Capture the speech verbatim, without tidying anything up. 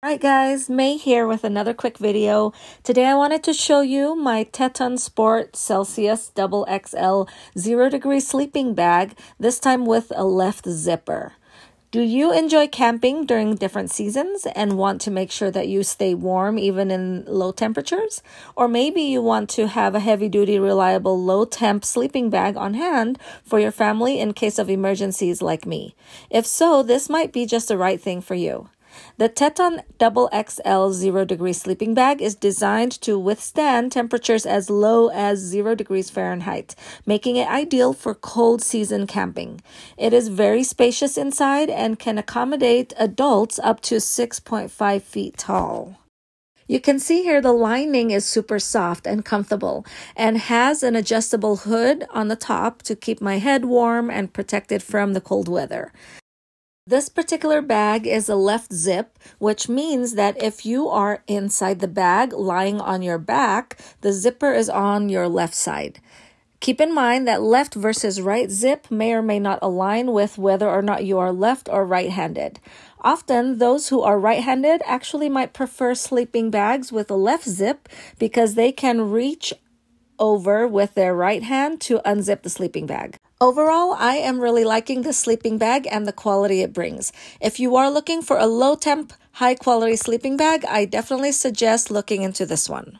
Alright guys, May here with another quick video. Today I wanted to show you my Teton Sport Celsius double X L zero degree sleeping bag, this time with a left zipper. Do you enjoy camping during different seasons and want to make sure that you stay warm even in low temperatures? Or maybe you want to have a heavy duty, reliable, low temp sleeping bag on hand for your family in case of emergencies like me. If so, this might be just the right thing for you. The Teton double X L zero degree sleeping bag is designed to withstand temperatures as low as zero degrees Fahrenheit, making it ideal for cold season camping. It is very spacious inside and can accommodate adults up to six point five feet tall. You can see here the lining is super soft and comfortable and has an adjustable hood on the top to keep my head warm and protected from the cold weather. This particular bag is a left zip, which means that if you are inside the bag lying on your back, the zipper is on your left side. Keep in mind that left versus right zip may or may not align with whether or not you are left or right-handed. Often, those who are right-handed actually might prefer sleeping bags with a left zip because they can reach over with their right hand to unzip the sleeping bag. Overall, I am really liking this sleeping bag and the quality it brings. If you are looking for a low temp, high quality sleeping bag, I definitely suggest looking into this one.